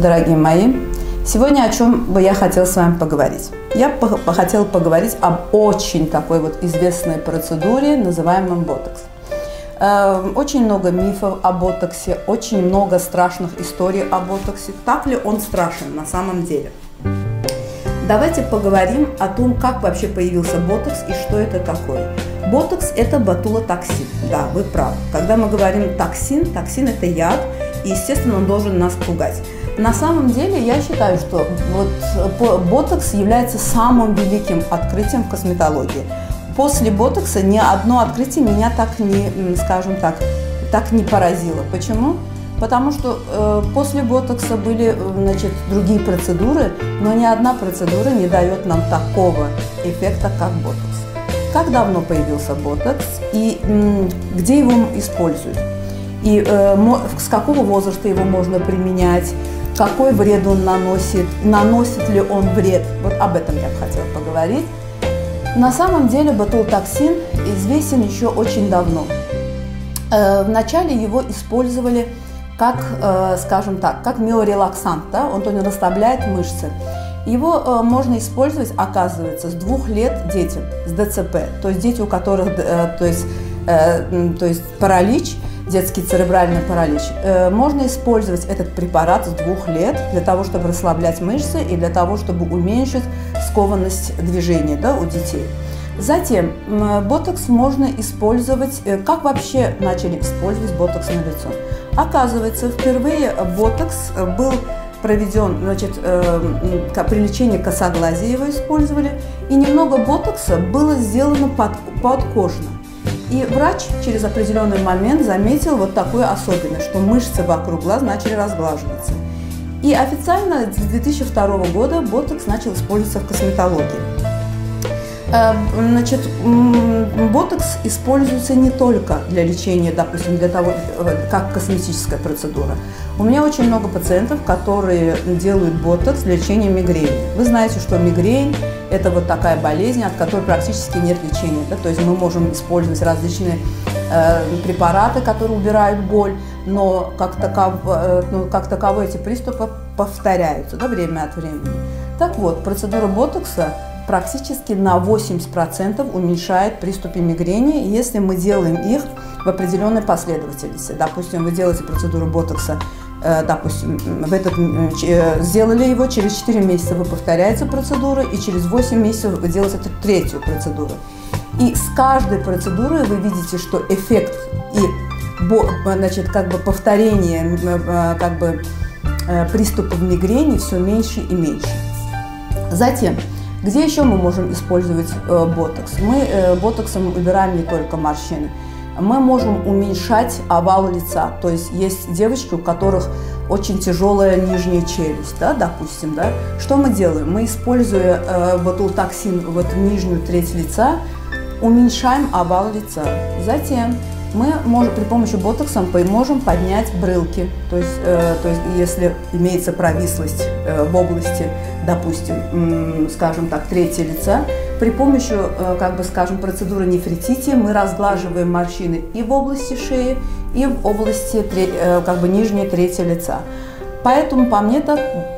дорогие мои! Сегодня о чем бы я хотела с вами поговорить? Я хотела поговорить об очень такой вот известной процедуре, называемом ботокс. Очень много мифов о ботоксе, очень много страшных историй о ботоксе. Так ли он страшен на самом деле? Давайте поговорим о том, как вообще появился ботокс и что это такое. Ботокс – это ботулотоксин. Да, вы правы. Когда мы говорим токсин, токсин – это яд, и, естественно, он должен нас пугать. На самом деле, я считаю, что вот ботокс является самым великим открытием в косметологии. После ботокса ни одно открытие меня так не, скажем так не поразило. Почему? Потому что после ботокса были, значит, другие процедуры, но ни одна процедура не дает нам такого эффекта, как ботокс. Как давно появился ботокс и где его используют? И с какого возраста его можно применять? Какой вред он наносит? Наносит ли он вред? Вот об этом я бы хотела поговорить. На самом деле ботулотоксин известен еще очень давно. Вначале его использовали как, скажем так, как миорелаксант, да? Он расслабляет мышцы. Его можно использовать, оказывается, с 2 лет детям с ДЦП, то есть дети, у которых паралич, детский церебральный паралич. Можно использовать этот препарат с 2 лет для того, чтобы расслаблять мышцы и для того, чтобы уменьшить скованность движения, да, у детей. Затем ботокс можно использовать. Как вообще начали использовать ботокс на лицо? Оказывается, впервые ботокс был проведен, значит, при лечении косоглазия его использовали, и немного ботокса было сделано подкожно. И врач через определенный момент заметил вот такую особенность, что мышцы вокруг глаз начали разглаживаться. И официально с 2002 года ботокс начал использоваться в косметологии. Значит, ботокс используется не только для лечения, допустим, для того, как косметическая процедура. У меня очень много пациентов, которые делают ботокс для лечения мигрени. Вы знаете, что мигрень – это вот такая болезнь, от которой практически нет лечения. Да? То есть мы можем использовать различные препараты, которые убирают боль, но как таково эти приступы повторяются, да, время от времени. Так вот, процедура ботокса практически на 80% уменьшает приступы мигрени, если мы делаем их в определенной последовательности. Допустим, вы делаете процедуру ботокса, допустим, сделали его, через 4 месяца вы повторяете процедуру, и через 8 месяцев вы делаете эту 3-ю процедуру. И с каждой процедурой вы видите, что эффект и, значит, как бы повторение, как бы приступов мигрени все меньше и меньше. Затем, где еще мы можем использовать ботокс? Мы ботоксом убираем не только морщины. Мы можем уменьшать овал лица. То есть есть девочки, у которых очень тяжелая нижняя челюсть, да, допустим. Да? Что мы делаем? Мы, используя ботулотоксин в нижнюю треть лица, уменьшаем овал лица. Затем мы можем, при помощи ботокса можем поднять брылки, то есть если имеется провислость в области, допустим, скажем так, 3-й лица, при помощи, как бы скажем, процедуры Нефертити мы разглаживаем морщины и в области шеи, и в области, как бы, нижней 3-й лица. Поэтому, по мне,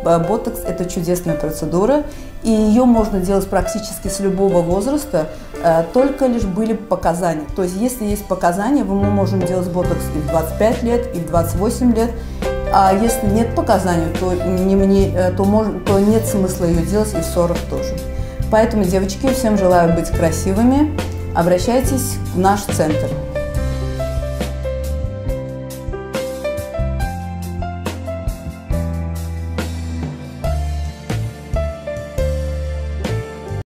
ботокс – это чудесная процедура, и ее можно делать практически с любого возраста, только лишь были показания. То есть, если есть показания, мы можем делать ботокс и в 25 лет, и в 28 лет. А если нет показаний, то нет смысла ее делать и в 40 тоже. Поэтому, девочки, всем желаю быть красивыми. Обращайтесь в наш центр.